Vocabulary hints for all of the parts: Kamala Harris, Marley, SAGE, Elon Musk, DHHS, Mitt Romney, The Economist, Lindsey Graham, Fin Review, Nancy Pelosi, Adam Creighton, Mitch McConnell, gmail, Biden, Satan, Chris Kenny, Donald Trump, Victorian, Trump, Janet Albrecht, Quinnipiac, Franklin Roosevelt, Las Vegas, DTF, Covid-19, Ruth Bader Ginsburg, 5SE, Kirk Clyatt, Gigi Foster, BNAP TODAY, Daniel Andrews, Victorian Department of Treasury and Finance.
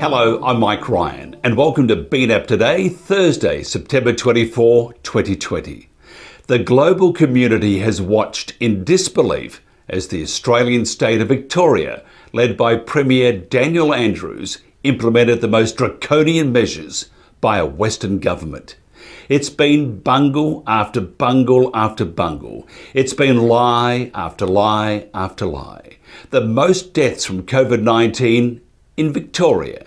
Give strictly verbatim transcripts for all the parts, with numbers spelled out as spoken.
Hello, I'm Mike Ryan and welcome to B N A P Today, Thursday, September twenty-fourth, twenty twenty. The global community has watched in disbelief as the Australian state of Victoria, led by Premier Daniel Andrews, implemented the most draconian measures by a Western government. It's been bungle after bungle after bungle. It's been lie after lie after lie. The most deaths from COVID nineteen in Victoria,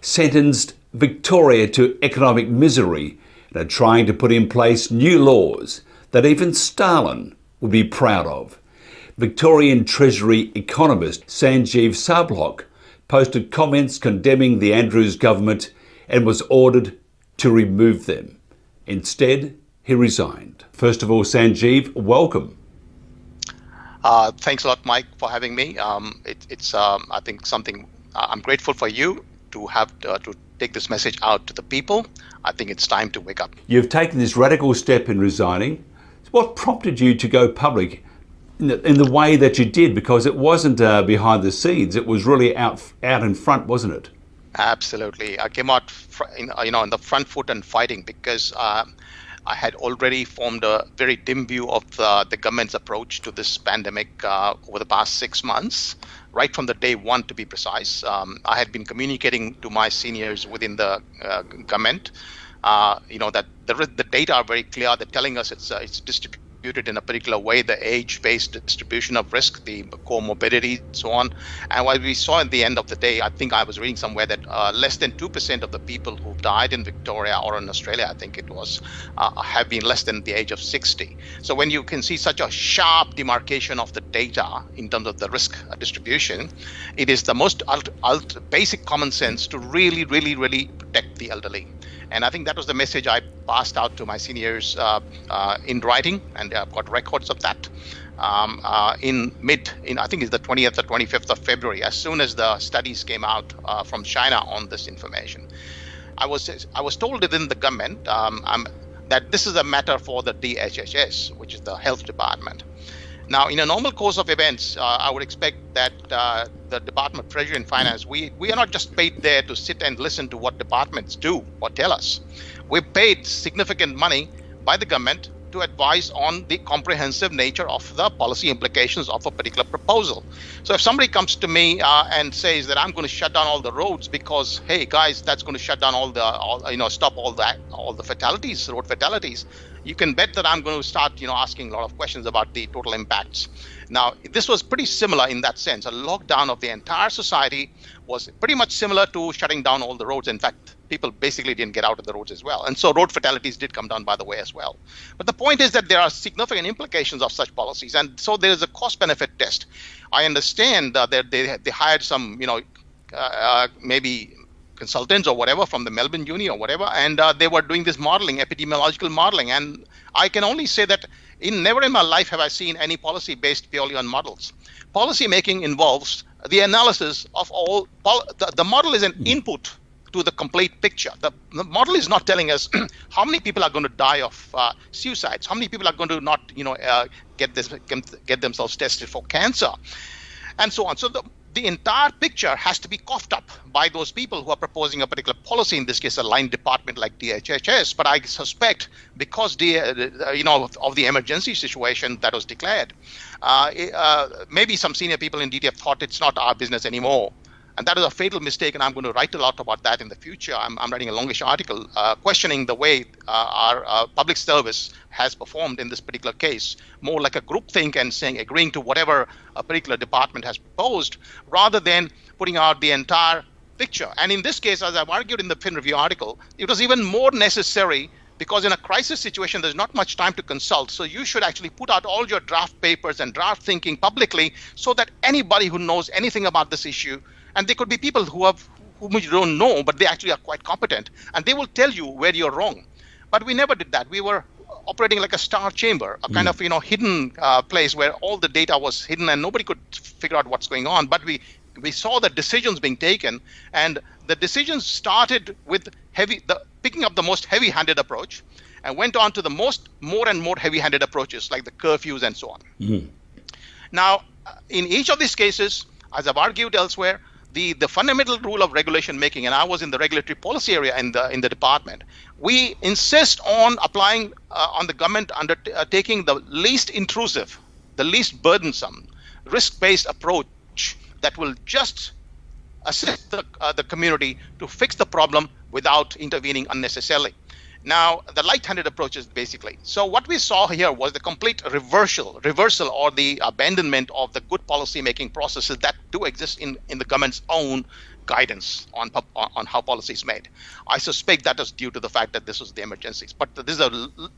sentenced Victoria to economic misery, and are trying to put in place new laws that even Stalin would be proud of. Victorian Treasury economist Sanjeev Sabhlok posted comments condemning the Andrews government and was ordered to remove them. Instead, he resigned. First of all, Sanjeev, welcome. Uh, thanks a lot, Mike, for having me. Um, it, it's, um, I think, something I'm grateful for you to have uh, to take this message out to the people. I think it's time to wake up. You've taken this radical step in resigning. What prompted you to go public in the, in the way that you did? Because it wasn't uh, behind the scenes. It was really out, out in front, wasn't it? Absolutely. I came out, you know, on the front foot and fighting because uh, I had already formed a very dim view of the, the government's approach to this pandemic uh, over the past six months, right from the day one, to be precise. Um, I had been communicating to my seniors within the uh, government, uh, you know, that the, the data are very clear. They're telling us it's, uh, it's distributed in a particular way, the age-based distribution of risk, the comorbidity, so on. And what we saw at the end of the day, I think I was reading somewhere that uh, less than two percent of the people who died in Victoria or in Australia, I think it was, uh, have been less than the age of sixty. So when you can see such a sharp demarcation of the data in terms of the risk distribution, it is the most alt, alt, basic common sense to really, really, really protect the elderly. And I think that was the message I passed out to my seniors uh, uh, in writing, and I've got records of that. Um, uh, in mid, in I think it's the twentieth or twenty-fifth of February, as soon as the studies came out uh, from China on this information, I was I was told within the government um, um, that this is a matter for the D H H S, which is the health department. Now, in a normal course of events, uh, I would expect that uh, the Department of Treasury and Finance, we, we are not just paid there to sit and listen to what departments do or tell us. We're paid significant money by the government to advise on the comprehensive nature of the policy implications of a particular proposal. So if somebody comes to me uh, and says that I'm going to shut down all the roads because, hey guys, that's going to shut down all the, all, you know, stop all that, all the fatalities, road fatalities, you can bet that I'm going to start, you know, asking a lot of questions about the total impacts. Now, this was pretty similar in that sense. A lockdown of the entire society was pretty much similar to shutting down all the roads. In fact, people basically didn't get out of the roads as well. And so road fatalities did come down, by the way, as well. But the point is that there are significant implications of such policies. And so there is a cost-benefit test. I understand that they, they hired some, you know, uh, maybe consultants or whatever from the Melbourne Uni or whatever, and uh, they were doing this modeling, epidemiological modeling. And I can only say that in never in my life have I seen any policy based purely on models. Policy making involves the analysis of all, the, the model is an input to the complete picture. The, the model is not telling us how many people are going to die of uh, suicides, how many people are going to not, you know, uh, get, this, get themselves tested for cancer, and so on. So the The entire picture has to be coughed up by those people who are proposing a particular policy, in this case a line department like D H H S. But I suspect because the, you know, of the emergency situation that was declared, uh, uh, maybe some senior people in D T F thought it's not our business anymore. And that is a fatal mistake, and I'm going to write a lot about that in the future. I'm, I'm writing a longish article uh, questioning the way uh, our uh, public service has performed in this particular case, more like a groupthink and saying agreeing to whatever a particular department has proposed, rather than putting out the entire picture. And in this case, as I've argued in the Fin Review article, it was even more necessary because in a crisis situation, there's not much time to consult. So you should actually put out all your draft papers and draft thinking publicly so that anybody who knows anything about this issue, and there could be people who have, whom you don't know, but they actually are quite competent, and they will tell you where you're wrong. But we never did that. We were operating like a star chamber, a kind mm. of, you know, hidden uh, place where all the data was hidden and nobody could figure out what's going on. But we, we saw the decisions being taken, and the decisions started with heavy, the, picking up the most heavy-handed approach, and went on to the most more and more heavy-handed approaches like the curfews and so on. Mm. Now, in each of these cases, as I've argued elsewhere, the, the fundamental rule of regulation making, and I was in the regulatory policy area in the in the department, we insist on applying uh, on the government undertaking uh, the least intrusive, the least burdensome, risk-based approach that will just assist the, uh, the community to fix the problem without intervening unnecessarily. Now, the light-handed approaches basically. So what we saw here was the complete reversal, reversal or the abandonment of the good policy-making processes that do exist in, in the government's own guidance on, on how policy is made. I suspect that is due to the fact that this was the emergencies. But this is a, to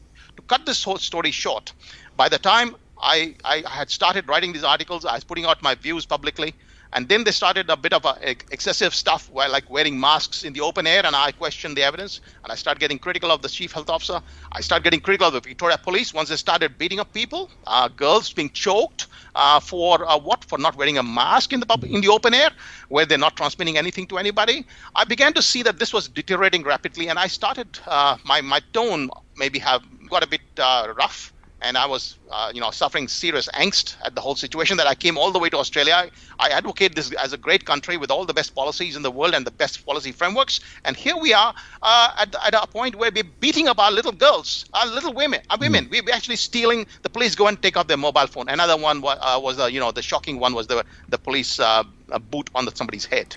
cut this whole story short, by the time I, I had started writing these articles, I was putting out my views publicly, and then they started a bit of a, a excessive stuff where like wearing masks in the open air, and I questioned the evidence, and I started getting critical of the chief health officer. I started getting critical of the Victoria police once they started beating up people, uh, girls being choked uh, for uh, what? For not wearing a mask in the pub in the open air where they're not transmitting anything to anybody. I began to see that this was deteriorating rapidly, and I started, uh, my, my tone maybe have got a bit uh, rough. And I was, uh, you know, suffering serious angst at the whole situation that I came all the way to Australia. I advocate this as a great country with all the best policies in the world and the best policy frameworks. And here we are uh, at, at a point where we're beating up our little girls, our little women. Our women. We're actually stealing. The police go and take off their mobile phone. Another one was, uh, was uh, you know, the shocking one was the, the police uh, boot on the, somebody's head.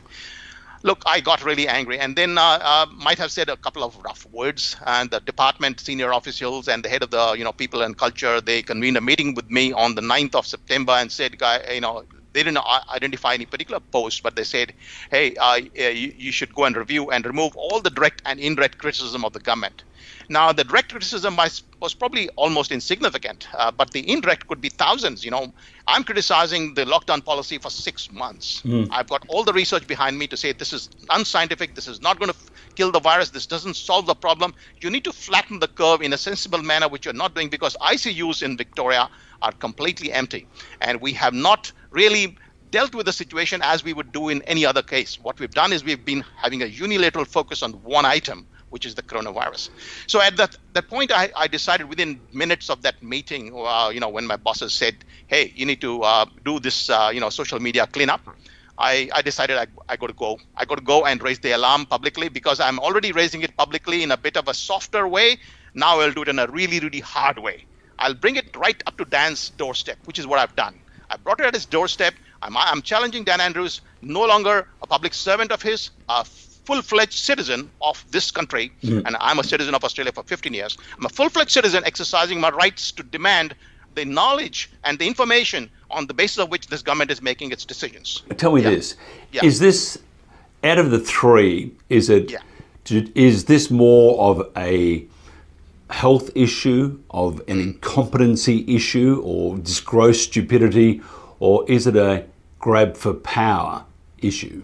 Look, I got really angry, and then uh, uh, might have said a couple of rough words. And the department senior officials and the head of the, you know, people and culture, they convened a meeting with me on the ninth of September and said, "Guy, you know, they didn't identify any particular post, but they said, hey, uh, you, you should go and review and remove all the direct and indirect criticism of the government." Now, the direct criticism was probably almost insignificant, uh, but the indirect could be thousands. You know, I'm criticizing the lockdown policy for six months. Mm. I've got all the research behind me to say this is unscientific. This is not going to kill the virus. This doesn't solve the problem. You need to flatten the curve in a sensible manner, which you're not doing, because I C Us in Victoria are completely empty. And we have not really dealt with the situation as we would do in any other case. What we've done is we've been having a unilateral focus on one item, which is the coronavirus. So at that, that point, I, I decided within minutes of that meeting, uh, you know, when my bosses said, hey, you need to uh, do this, uh, you know, social media cleanup, I, I decided I, I got to go. I got to go and raise the alarm publicly, because I'm already raising it publicly in a bit of a softer way. Now I'll do it in a really, really hard way. I'll bring it right up to Dan's doorstep, which is what I've done. I brought it at his doorstep. I'm, I'm challenging Dan Andrews, no longer a public servant of his, uh, full-fledged citizen of this country, mm. and I'm a citizen of Australia for fifteen years. I'm a full-fledged citizen exercising my rights to demand the knowledge and the information on the basis of which this government is making its decisions. Tell me yeah. this. Yeah. Is this, out of the three, is it? Yeah. Is this more of a health issue, of an incompetency issue, or just gross stupidity, or is it a grab for power issue?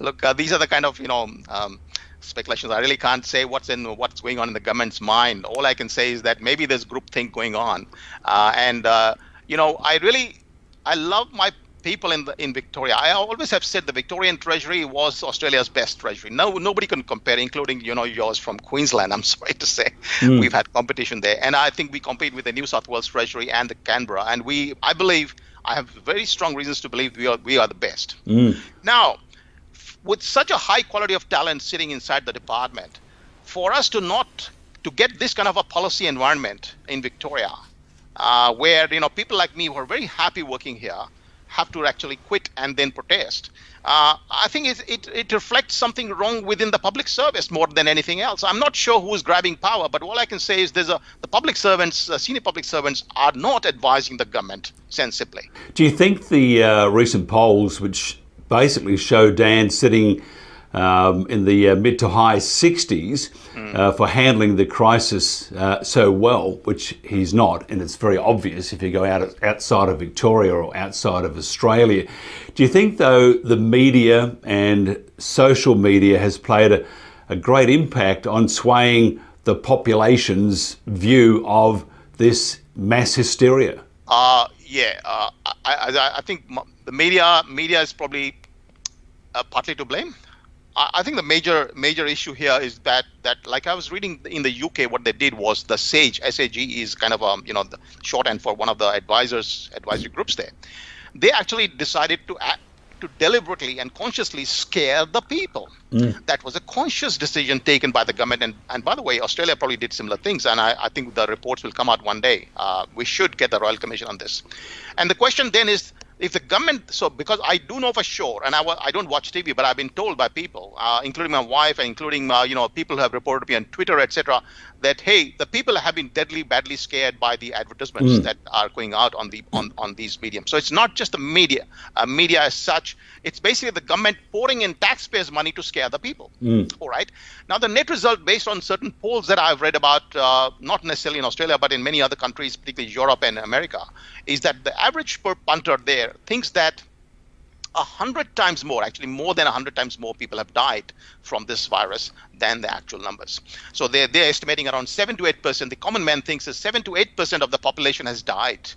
Look, uh, these are the kind of, you know, um, speculations. I really can't say what's in what's going on in the government's mind. All I can say is that maybe there's groupthink going on. Uh, and, uh, you know, I really, I love my people in the, in Victoria. I always have said the Victorian Treasury was Australia's best treasury. No, nobody can compare, including, you know, yours from Queensland, I'm sorry to say. Mm. We've had competition there. And I think we compete with the New South Wales Treasury and the Canberra. And we, I believe, I have very strong reasons to believe we are, we are the best. Mm. Now, with such a high quality of talent sitting inside the department, for us to not to get this kind of a policy environment in Victoria, uh, where, you know, people like me who are very happy working here have to actually quit and then protest. Uh, I think it, it, it reflects something wrong within the public service more than anything else. I'm not sure who's grabbing power, but all I can say is there's a, the public servants, uh, senior public servants are not advising the government sensibly. Do you think the uh, recent polls, which basically show Dan sitting um, in the uh, mid to high sixties mm. uh, for handling the crisis uh, so well, which he's not, and it's very obvious if you go out outside of Victoria or outside of Australia. Do you think, though, the media and social media has played a, a great impact on swaying the population's view of this mass hysteria? Uh, yeah, uh, I, I, I think the media media is probably uh, partly to blame. I, I think the major major issue here is that that like I was reading in the U K, what they did was the SAGE, S A G E is kind of um you know the shorthand for one of the advisors advisory groups there. they actually decided to act, to deliberately and consciously scare the people. Mm. That was a conscious decision taken by the government. And, and by the way, Australia probably did similar things. And I, I think the reports will come out one day. Uh, we should get the Royal Commission on this. And the question then is, if the government, so because I do know for sure, and I, I don't watch T V, but I've been told by people, uh, including my wife, and including uh, you know people who have reported me on Twitter, et cetera, that hey, the people have been deadly, badly scared by the advertisements mm. that are going out on the on, on these mediums. So it's not just the media, uh, media as such. It's basically the government pouring in taxpayers' money to scare the people. Mm. All right. Now the net result, based on certain polls that I've read about, uh, not necessarily in Australia, but in many other countries, particularly Europe and America, is that the average per punter there thinks that a hundred times more, actually more than a hundred times more people have died from this virus than the actual numbers. So they're, they're estimating around seven to eight percent. The common man thinks that seven to eight percent of the population has died.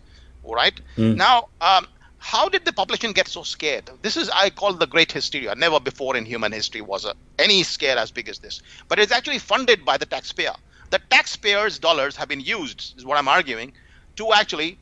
All right. Mm. Now, um, how did the population get so scared? This is, I call the great hysteria. Never before in human history was a, any scare as big as this. But it's actually funded by the taxpayer. The taxpayers' dollars have been used, is what I'm arguing, to actually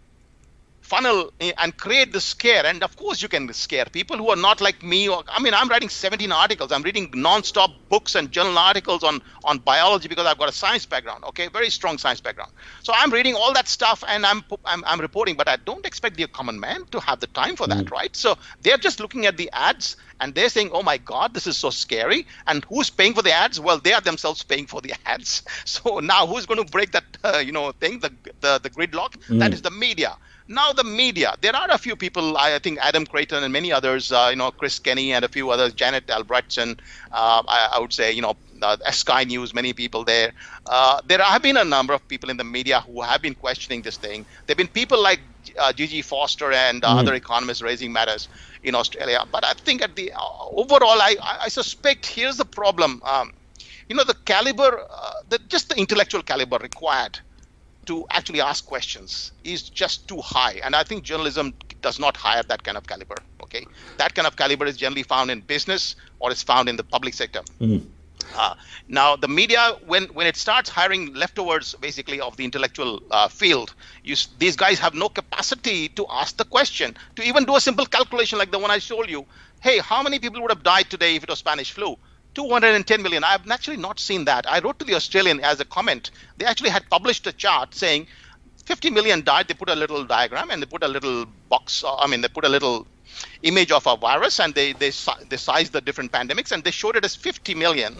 funnel and create the scare. And of course you can scare people who are not like me. Or I mean, I'm writing seventeen articles. I'm reading non-stop books and journal articles on, on biology because I've got a science background, okay, very strong science background. So I'm reading all that stuff and I'm, I'm, I'm reporting, but I don't expect the common man to have the time for that, mm. right? So they're just looking at the ads and they're saying, oh my God, this is so scary. And who's paying for the ads? Well, they are themselves paying for the ads. So now who's going to break that, uh, you know, thing, the, the, the gridlock? Mm. That is the media. Now the media, there are a few people, I think Adam Creighton and many others, uh, you know, Chris Kenny and a few others, Janet Albrecht and uh, I, I would say, you know, uh, Sky News, many people there. Uh, there have been a number of people in the media who have been questioning this thing. There have been people like uh, Gigi Foster and uh, mm. other economists raising matters in Australia. But I think at the uh, overall, I, I suspect here's the problem. Um, you know, the caliber, uh, the, just the intellectual caliber required to actually ask questions is just too high. And I think journalism does not hire that kind of caliber, okay? That kind of caliber is generally found in business or is found in the public sector. Mm. Uh, now, the media, when, when it starts hiring leftovers, basically, of the intellectual uh, field, you, these guys have no capacity to ask the question, to even do a simple calculation like the one I showed you. Hey, how many people would have died today if it was Spanish flu? two hundred ten million. I've actually not seen that. I wrote to the Australian as a comment. They actually had published a chart saying fifty million died. They put a little diagram and they put a little box. I mean, they put a little image of a virus and they, they, they sized the different pandemics and they showed it as fifty million.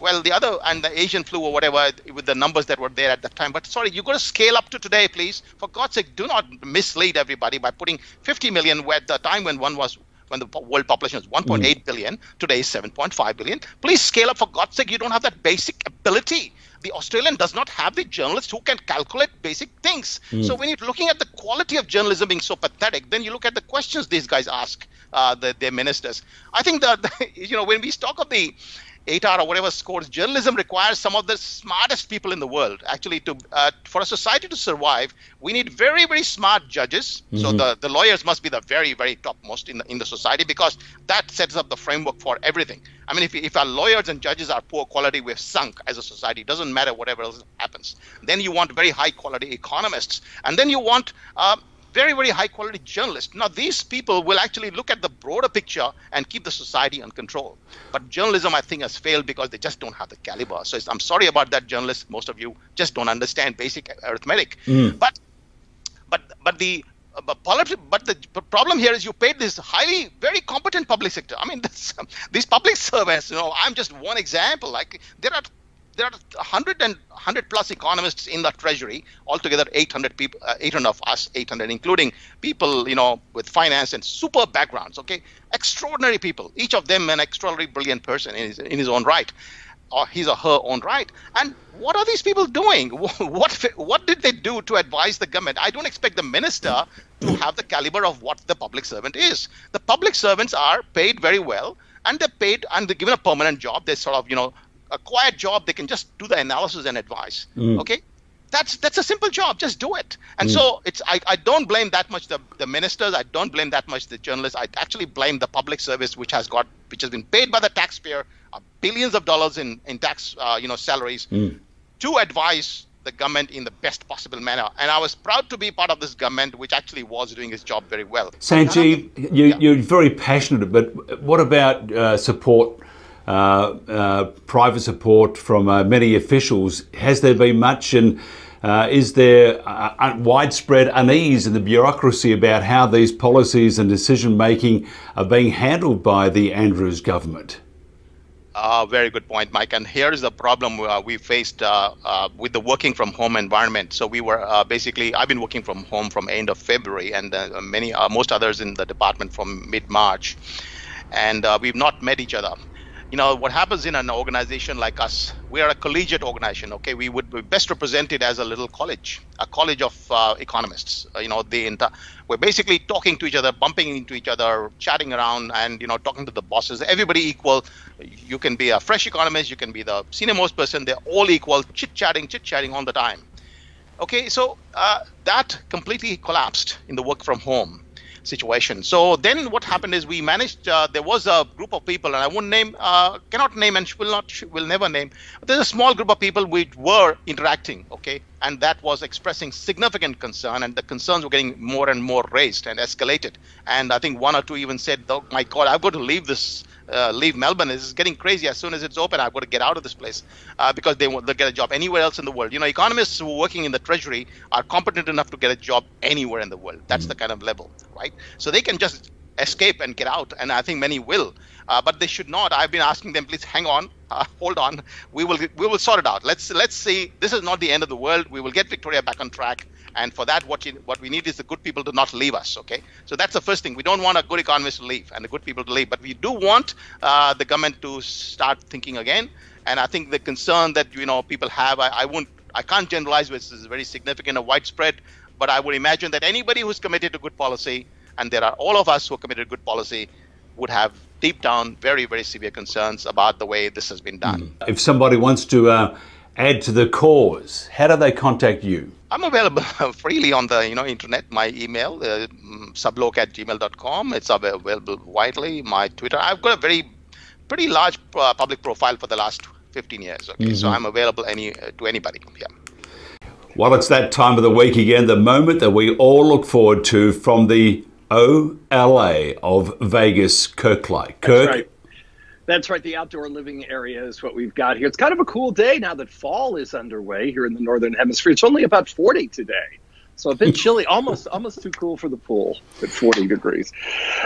Well, the other and the Asian flu or whatever with the numbers that were there at that time. But sorry, you've got to scale up to today, please. For God's sake, do not mislead everybody by putting fifty million at the time when one was when the world population is one point eight mm. billion, today is seven point five billion. Please scale up, for God's sake. You don't have that basic ability. The Australian does not have the journalists who can calculate basic things. Mm. So when you're looking at the quality of journalism being so pathetic, then you look at the questions these guys ask uh, the, their ministers. I think that, the, you know, when we talk of the eight R or whatever scores, journalism requires some of the smartest people in the world. Actually, to uh, for a society to survive, we need very, very smart judges. Mm-hmm. So the, the lawyers must be the very, very topmost in the, in the society because that sets up the framework for everything. I mean, if, if our lawyers and judges are poor quality, we're sunk as a society. It doesn't matter whatever else happens. Then you want very high quality economists. And then you want uh, very, very high quality journalists. Now, these people will actually look at the broader picture and keep the society in control. But journalism, I think, has failed because they just don't have the caliber. So it's, I'm sorry about that, journalists. Most of you just don't understand basic arithmetic. Mm. But, but, but the But, but the problem here is you paid this highly, very competent public sector. I mean, this, um, these public servants, you know, I'm just one example. Like there are there are one hundred and one hundred plus economists in the Treasury, altogether eight hundred people, uh, eight hundred of us, eight hundred, including people, you know, with finance and super backgrounds, okay? Extraordinary people, each of them an extraordinarily brilliant person in his, in his own right. Or his or her own right. And what are these people doing? What what did they do to advise the government? I don't expect the minister to have the caliber of what the public servant is. The public servants are paid very well, and they're paid and they're given a permanent job. They're sort of, you know, a quiet job. They can just do the analysis and advice. Mm. Okay. That's that's a simple job. Just do it. And mm. so it's I, I don't blame that much the, the ministers. I don't blame that much the journalists. I actually blame the public service, which has got which has been paid by the taxpayer uh, billions of dollars in in tax uh, you know salaries mm. to advise the government in the best possible manner. And I was proud to be part of this government, which actually was doing its job very well. Sanjeev, think, you, yeah. you're very passionate, but what about uh, support, uh, uh, private support from uh, many officials? Has there been much, and uh, is there uh, widespread unease in the bureaucracy about how these policies and decision-making are being handled by the Andrews government? Uh, very good point, Mike. And here is the problem uh, we faced uh, uh, with the working from home environment. So we were uh, basically, I've been working from home from end of February, and uh, many, uh, most others in the department from mid-March. And uh, we've not met each other. You know, what happens in an organization like us, we are a collegiate organization, okay? We would be best represented as a little college, a college of uh, economists. Uh, you know, the inter we're basically talking to each other, bumping into each other, chatting around, and, you know, talking to the bosses. Everybody equal. You can be a fresh economist, you can be the senior most person, they're all equal, chit-chatting, chit-chatting all the time. Okay, so uh, that completely collapsed in the work from home situation. So then what happened is we managed, uh, there was a group of people, and I won't name, uh, cannot name and will not, will never name. But there's a small group of people we were interacting, okay? And that was expressing significant concern, and the concerns were getting more and more raised and escalated. And I think one or two even said, oh my God, I've got to leave this, uh, leave Melbourne. This is getting crazy. As soon as it's open, I've got to get out of this place uh, because they won't get a job anywhere else in the world. You know, economists who are working in the Treasury are competent enough to get a job anywhere in the world. That's the kind of level, right? So they can just escape and get out, and I think many will, uh, but they should not. I've been asking them, please hang on, uh, hold on. We will we will sort it out. Let's let's see. This is not the end of the world. We will get Victoria back on track. And for that, what, you, what we need is the good people to not leave us, okay? So that's the first thing. We don't want a good economist to leave and the good people to leave, but we do want uh, the government to start thinking again. And I think the concern that, you know, people have, I, I won't, I can't generalize, which is very significant and widespread, but I would imagine that anybody who's committed to good policy, and there are all of us who are committed to good policy, would have deep down very, very severe concerns about the way this has been done. If somebody wants to uh, add to the cause, how do they contact you? I'm available freely on the you know internet. My email, uh, sablok at gmail dot com. It's available widely. My Twitter. I've got a very pretty large uh, public profile for the last fifteen years. Okay, mm-hmm. So I'm available any uh, to anybody. Yeah. Well, it's that time of the week again. The moment that we all look forward to from the O L A of Vegas, Kirk Clyatt. Kirk. That's right. That's right. The outdoor living area is what we've got here. It's kind of a cool day now that fall is underway here in the Northern Hemisphere. It's only about forty today. So a bit chilly, almost almost too cool for the pool at forty degrees.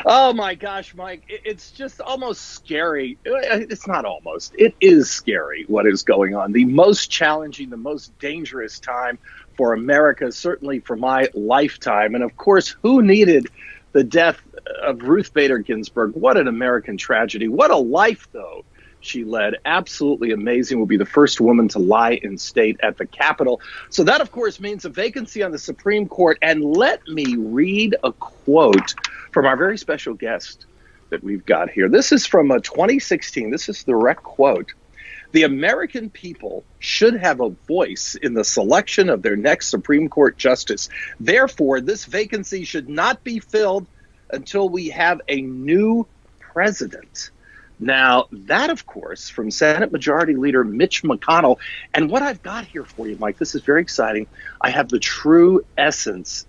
Oh, my gosh, Mike. It's just almost scary. It's not almost. It is scary what is going on. The most challenging, the most dangerous time for America, certainly for my lifetime. And, of course, who needed the death of Ruth Bader Ginsburg? What an American tragedy. What a life, though, she led. Absolutely amazing. Will be the first woman to lie in state at the Capitol. So that, of course, means a vacancy on the Supreme Court. And let me read a quote from our very special guest that we've got here. This is from uh, twenty sixteen. This is the direct quote. The American people should have a voice in the selection of their next Supreme Court justice. Therefore, this vacancy should not be filled until we have a new president. Now, that, of course, from Senate Majority Leader Mitch McConnell. And what I've got here for you, Mike, this is very exciting. I have the true essence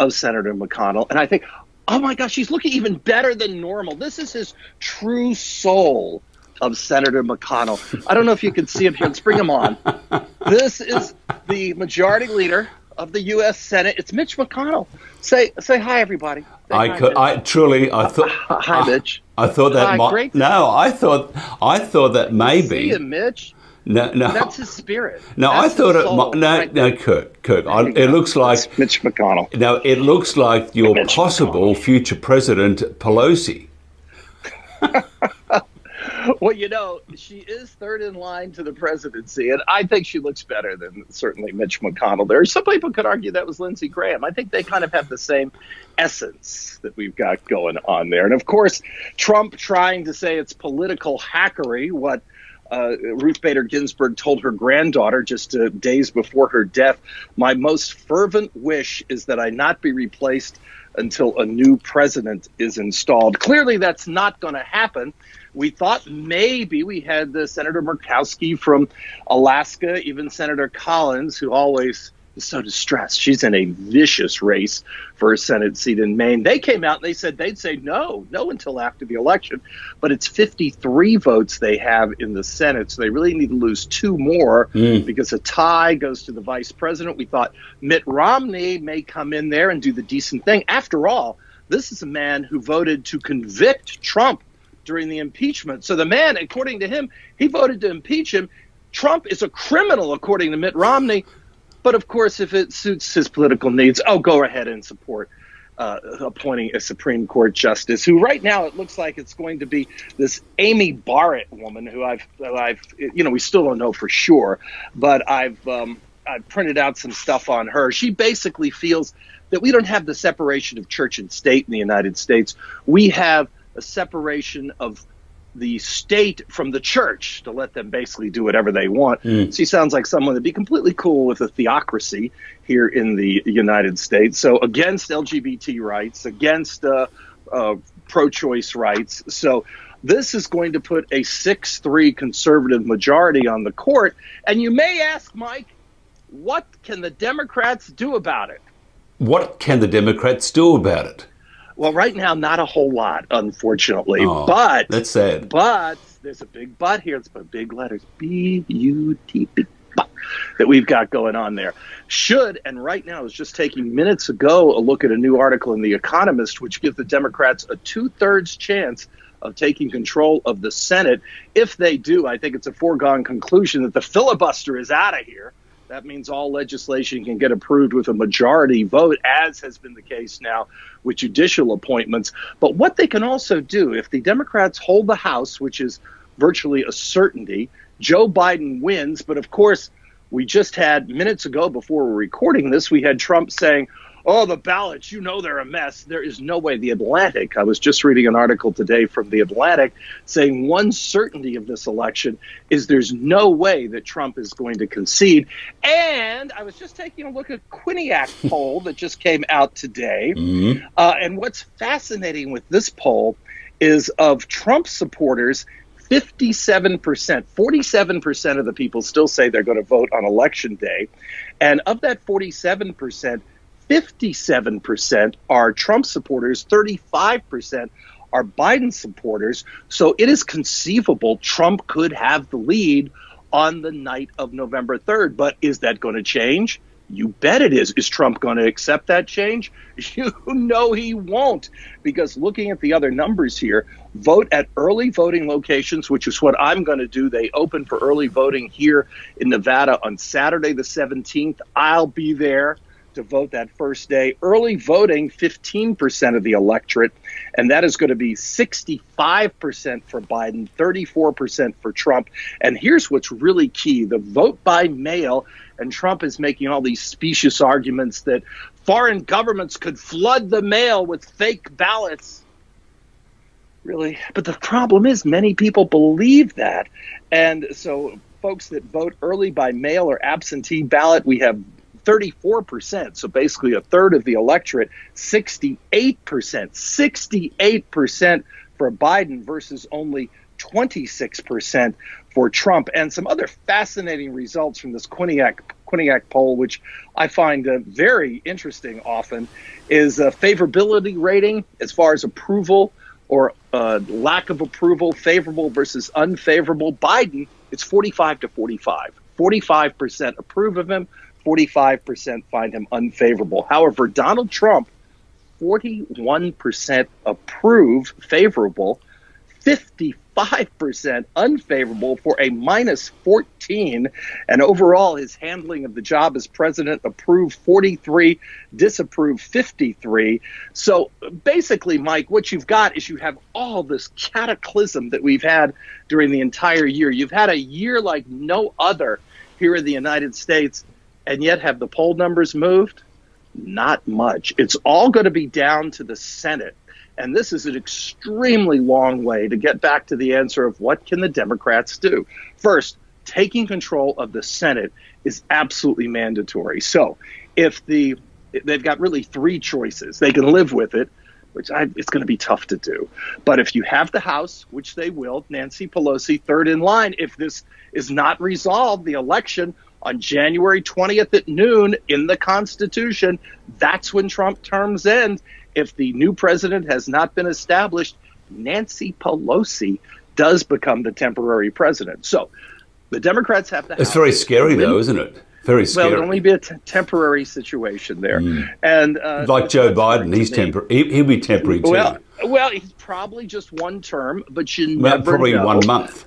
of Senator McConnell. And I think, oh, my gosh, he's looking even better than normal. This is his true soul of Senator McConnell. I don't know if you can see him here. Let's bring him on. This is the Majority Leader of the U S Senate. It's Mitch McConnell. Say say hi, everybody. Say I hi, could, I truly I thought uh, hi, I, Mitch. I thought that hi, might, no, I thought I thought that maybe. See you, Mitch. No, no. That's his spirit. No, that's I thought it might, no, right no, Kirk, Kirk. I, it looks like it's Mitch McConnell. No, it looks like your Mitch possible McConnell. future president, Pelosi. Well, you know, she is third in line to the presidency, and I think she looks better than certainly Mitch McConnell there. Some people could argue that was Lindsey Graham. I think they kind of have the same essence that we've got going on there. And, of course, Trump trying to say it's political hackery, what Uh, Ruth Bader Ginsburg told her granddaughter just uh, days before her death, "My most fervent wish is that I not be replaced until a new president is installed." Clearly, that's not going to happen. We thought maybe we had the Senator Murkowski from Alaska, even Senator Collins, who always is so distressed. She's in a vicious race for a Senate seat in Maine. They came out and they said they'd say no, no until after the election. But it's fifty-three votes they have in the Senate, so they really need to lose two more mm. because a tie goes to the vice president. We thought Mitt Romney may come in there and do the decent thing. After all, this is a man who voted to convict Trump during the impeachment. So the man, according to him, he voted to impeach him. Trump is a criminal, according to Mitt Romney. But of course, if it suits his political needs, oh, go ahead and support uh, appointing a Supreme Court justice, who right now it looks like it's going to be this Amy Barrett woman, who I've, I've, you know, we still don't know for sure, but I've, um, I've printed out some stuff on her. She basically feels that we don't have the separation of church and state in the United States. We have a separation of the state from the church to let them basically do whatever they want. Mm. She sounds like someone that'd be completely cool with a theocracy here in the United States. So against L G B T rights, against uh, uh, pro-choice rights. So this is going to put a six three conservative majority on the court. And you may ask, Mike, what can the Democrats do about it? What can the Democrats do about it? Well, right now, not a whole lot, unfortunately. Oh, but that's sad. But there's a big but here. It's by big letters, B U T, but, that we've got going on there. Should, and right now, I was just taking minutes ago a look at a new article in The Economist, which gives the Democrats a two-thirds chance of taking control of the Senate. If they do, I think it's a foregone conclusion that the filibuster is out of here. That means all legislation can get approved with a majority vote, as has been the case now with judicial appointments. But what they can also do, if the Democrats hold the House, which is virtually a certainty, Joe Biden wins. But of course, we just had minutes ago before we're recording this, we had Trump saying, "Oh, the ballots, you know, they're a mess." There is no way. The Atlantic, I was just reading an article today from The Atlantic saying one certainty of this election is there's no way that Trump is going to concede. And I was just taking a look at a Quinnipiac poll that just came out today. Mm-hmm. Uh, and what's fascinating with this poll is of Trump supporters, Fifty-seven percent, forty-seven percent of the people still say they're going to vote on election day. And of that forty-seven percent, fifty-seven percent are Trump supporters, thirty-five percent are Biden supporters. So it is conceivable Trump could have the lead on the night of November third. But is that going to change? You bet it is. Is Trump going to accept that change? You know he won't, because looking at the other numbers here, vote at early voting locations, which is what I'm going to do. They open for early voting here in Nevada on Saturday the seventeenth. I'll be there to vote that first day. Early voting, fifteen percent of the electorate, and that is going to be sixty-five percent for Biden, thirty-four percent for Trump. And here's what's really key, the vote by mail. And Trump is making all these specious arguments that foreign governments could flood the mail with fake ballots. Really? But the problem is many people believe that. And so folks that vote early by mail or absentee ballot, we have thirty-four percent, so basically a third of the electorate, sixty-eight percent, sixty-eight percent for Biden versus only twenty-six percent for Trump. And some other fascinating results from this Quinnipiac, Quinnipiac poll, which I find uh, very interesting often, is a favorability rating as far as approval or uh, lack of approval, favorable versus unfavorable. Biden, it's forty-five to forty-five. forty-five percent approve of him, forty-five percent find him unfavorable. However, Donald Trump, forty-one percent approve, favorable, fifty-five percent unfavorable for a minus fourteen. And overall, his handling of the job as president, approved forty-three, disapprove fifty-three. So basically, Mike, what you've got is you have all this cataclysm that we've had during the entire year. You've had a year like no other here in the United States, and yet have the poll numbers moved? Not much. It's all going to be down to the Senate. And this is an extremely long way to get back to the answer of what can the Democrats do? First, taking control of the Senate is absolutely mandatory. So if the they've got really three choices, they can live with it, which I, it's going to be tough to do. But if you have the House, which they will, Nancy Pelosi third in line, if this is not resolved, the election on January twentieth at noon in the Constitution, that's when Trump terms end. If the new president has not been established, Nancy Pelosi does become the temporary president. So the Democrats have to have... It's very scary, though, isn't it? Very scary. Well, it'll only be a t temporary situation there. Mm. And uh, like Joe Biden, he's tempor he, he'll be temporary too. Well, well, he's probably just one term, but you well, never probably know. Probably one month.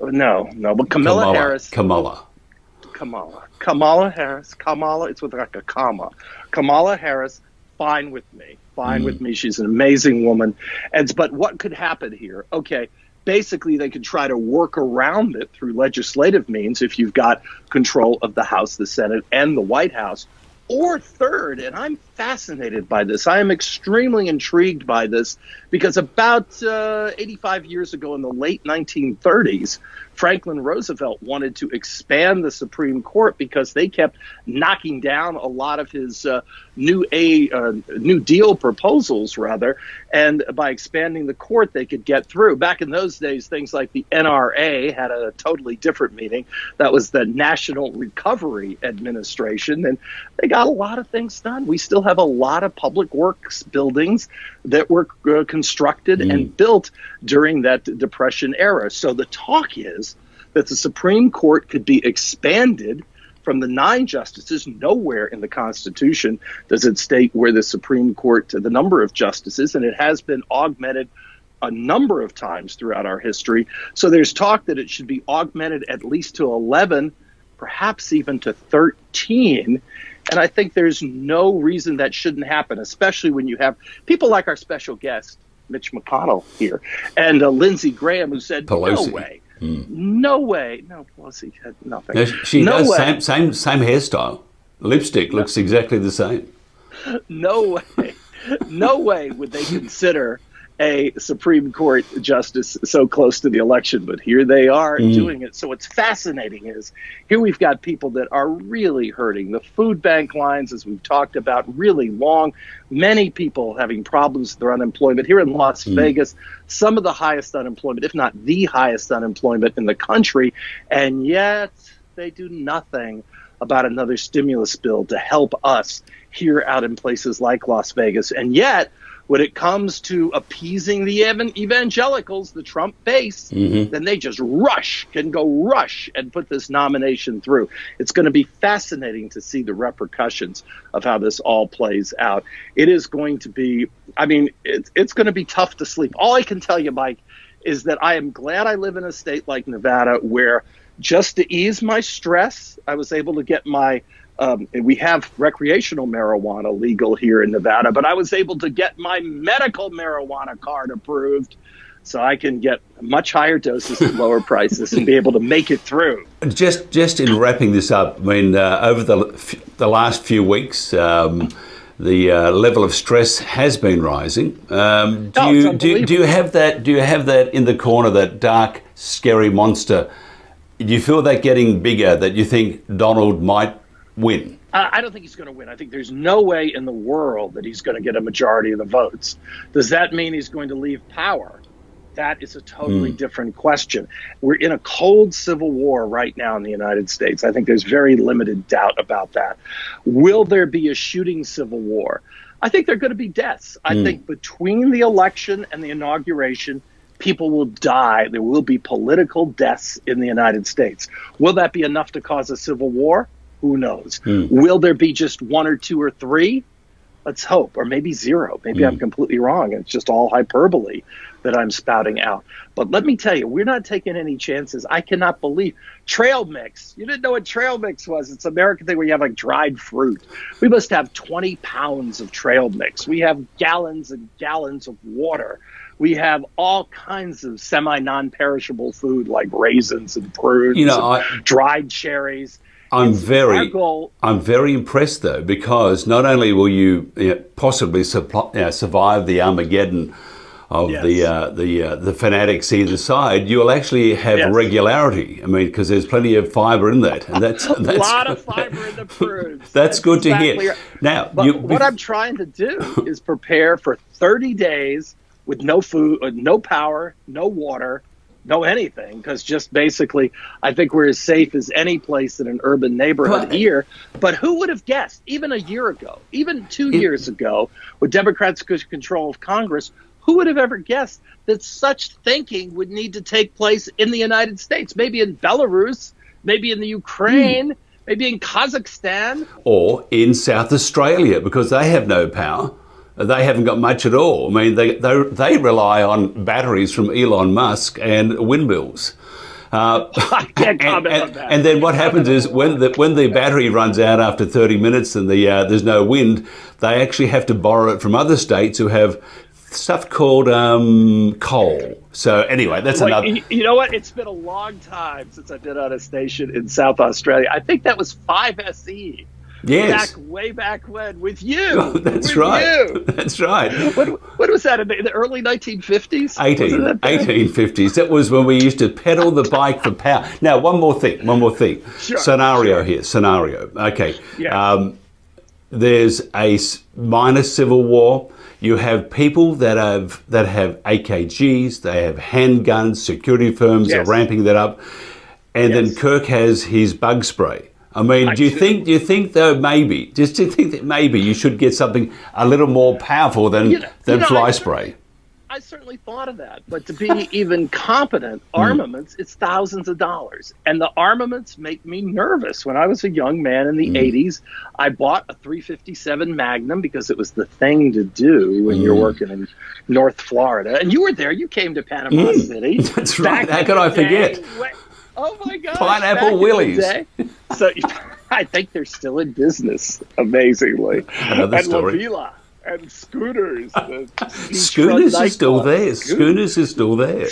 No, no, but Kamala, Kamala Harris... Kamala. Kamala. Kamala Harris. Kamala, it's with like a comma. Kamala Harris, fine with me. Fine mm. with me. She's an amazing woman. And, but what could happen here? Okay. Basically, they could try to work around it through legislative means if you've got control of the House, the Senate, and the White House. Or third, and I'm fascinated by this, I am extremely intrigued by this, because about uh, eighty-five years ago in the late nineteen thirties, Franklin Roosevelt wanted to expand the Supreme Court because they kept knocking down a lot of his uh, new, a, uh, New Deal proposals, rather, and by expanding the court, they could get through. Back in those days, things like the N R A had a totally different meaning. That was the National Recovery Administration, and they got a lot of things done. We still have a lot of public works buildings that were uh, constructed mm. and built during that Depression era. So the talk is that the Supreme Court could be expanded from the nine justices. Nowhere in the Constitution does it state where the Supreme Court to the number of justices, and it has been augmented a number of times throughout our history. So there's talk that it should be augmented at least to eleven, perhaps even to thirteen. And I think there's no reason that shouldn't happen, especially when you have people like our special guest, Mitch McConnell, here, and uh, Lindsey Graham, who said, Pelosi. no way, mm. no way. No, Pelosi had nothing. No, she no does way. Same, same, same hairstyle. Lipstick no. looks exactly the same. No way. No way would they consider a Supreme Court justice so close to the election, but here they are mm. doing it. So what's fascinating is here we've got people that are really hurting. The food bank lines, as we've talked about, really long. Many people having problems with their unemployment. Here in Las mm. Vegas, some of the highest unemployment, if not the highest unemployment in the country, and yet they do nothing about another stimulus bill to help us here out in places like Las Vegas. And yet, when it comes to appeasing the evangelicals, the Trump base, mm-hmm. then they just rush, can go rush and put this nomination through. It's going to be fascinating to see the repercussions of how this all plays out. It is going to be, I mean, it, it's going to be tough to sleep. All I can tell you, Mike, is that I am glad I live in a state like Nevada where, just to ease my stress, I was able to get my Um, we have recreational marijuana legal here in Nevada, but I was able to get my medical marijuana card approved so I can get much higher doses at lower prices and be able to make it through. Just just in wrapping this up, I mean, uh, over the, the last few weeks, um, the uh, level of stress has been rising. Um, do, oh, you, do, do you have that? Do you have that in the corner, that dark, scary monster? Do you feel that getting bigger, that you think Donald might win? Uh, I don't think he's going to win. I think there's no way in the world that he's going to get a majority of the votes. Does that mean he's going to leave power? That is a totally mm. different question. We're in a cold civil war right now in the United States. I think there's very limited doubt about that. Will there be a shooting civil war? I think there are going to be deaths. I mm. think between the election and the inauguration, people will die. There will be political deaths in the United States. Will that be enough to cause a civil war? Who knows? Mm. Will there be just one or two or three? Let's hope. Or maybe zero. Maybe mm. I'm completely wrong. It's just all hyperbole that I'm spouting out. But let me tell you, we're not taking any chances. I cannot believe. Trail mix. You didn't know what trail mix was. It's an American thing where you have like dried fruit. We must have twenty pounds of trail mix. We have gallons and gallons of water. We have all kinds of semi-non-perishable food like raisins and prunes, you know, and I, dried cherries. I'm very, goal, I'm very impressed though, because not only will you, you know, possibly supply, you know, survive the Armageddon of yes. the uh, the uh, the fanatics either side, you'll actually have yes. regularity. I mean, because there's plenty of fiber in that, and that's, that's a lot of fiber in the prunes. that's, that's good exactly to hear. Right. Now, but you, what I'm trying to do is prepare for thirty days with no food, no power, no water, no anything, because just basically, I think we're as safe as any place in an urban neighborhood but, here. But who would have guessed, even a year ago, even two it, years ago, with Democrats' control of Congress, who would have ever guessed that such thinking would need to take place in the United States? Maybe in Belarus, maybe in the Ukraine, hmm. maybe in Kazakhstan. Or in South Australia, because they have no power. They haven't got much at all. I mean, they they, they rely on batteries from Elon Musk and windmills. Uh, I can't comment and, and, on that. And then what happens is when the when the battery runs out after thirty minutes and the uh, there's no wind, they actually have to borrow it from other states who have stuff called um, coal. So anyway, that's well, another. You know what? It's been a long time since I've been on a station in South Australia. I think that was five S E. Yes. Back way back when with you. Oh, that's with right. You. That's right. What, what was that in the early nineteen fifties? eighteen, eighteen fifties. That was when we used to pedal the bike for power. Now, one more thing. One more thing. Sure, Scenario sure. here. Scenario. Okay. Yeah. Um, there's a minor civil war. You have people that have that have A K Gs. They have handguns. Security firms yes. are ramping that up. And yes. then Kirk has his bug spray. I mean, do you think? Do you think though? Maybe, just do you think that maybe you should get something a little more powerful than you know, than you know, fly I spray? I certainly thought of that, but to be even competent, armaments mm. it's thousands of dollars, and the armaments make me nervous. When I was a young man in the mm. eighties, I bought a three fifty-seven Magnum because it was the thing to do when mm. you're working in North Florida. And you were there; you came to Panama mm. City. That's right. How could I forget? Way, Oh my God! Pineapple Willies. So I think they're still in business, amazingly. Another and story. Lavila and Scooters. Scooters is still there. Scooters. Scooters is still there.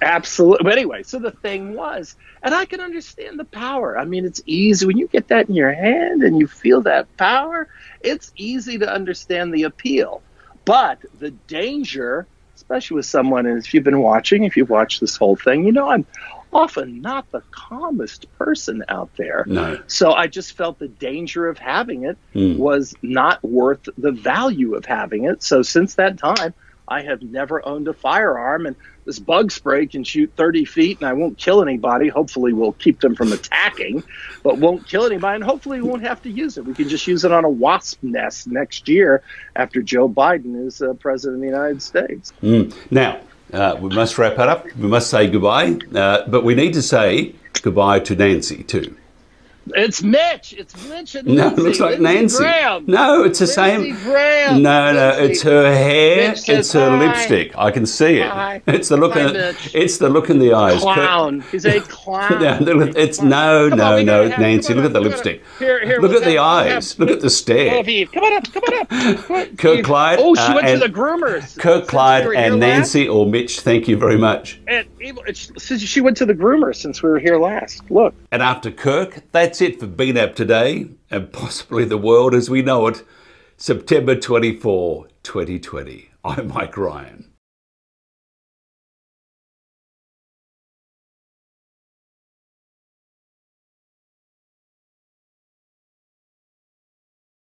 Absolutely. But anyway, so the thing was, and I can understand the power. I mean, it's easy when you get that in your hand and you feel that power. It's easy to understand the appeal, but the danger, especially with someone, and if you've been watching, if you've watched this whole thing, you know I'm often not the calmest person out there. No. So I just felt the danger of having it mm. was not worth the value of having it. So since that time, I have never owned a firearm, and this bug spray can shoot thirty feet and I won't kill anybody. Hopefully we'll keep them from attacking, but won't kill anybody, and hopefully we won't have to use it. We can just use it on a wasp nest next year after Joe Biden is uh, president of the United States. Mm. Now, Uh, we must wrap it up. We must say goodbye. Uh, but we need to say goodbye to Nancy, too. It's Mitch. It's Mitch and Nancy. No, it looks like Lindsey Nancy. Graham. No, it's the Lindsey same. Graham. No, no, Lindsey. It's her hair. Mitch it's her hi. lipstick. I can see it. Hi. It's the look. Hi, in the, it's the look in the eyes. Clown. He's a clown. no, it's no, come no, on, no, have, Nancy. Look at the lipstick. Here, here, look at the eyes. Look at the stare. Come on up. Come on up. Come on. Kirk Clyatt. Oh, she went uh, to the groomers. Kirk Clyatt and Nancy last? or Mitch. Thank you very much. And she went to the groomers since we were here last. Look. And after Kirk, that's. That's it for B NAP Today, and possibly the world as we know it, September twenty-fourth, twenty twenty. I'm Mike Ryan.